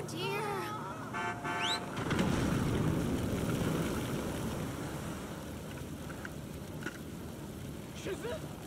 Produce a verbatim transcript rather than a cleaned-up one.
Oh dear. Is it?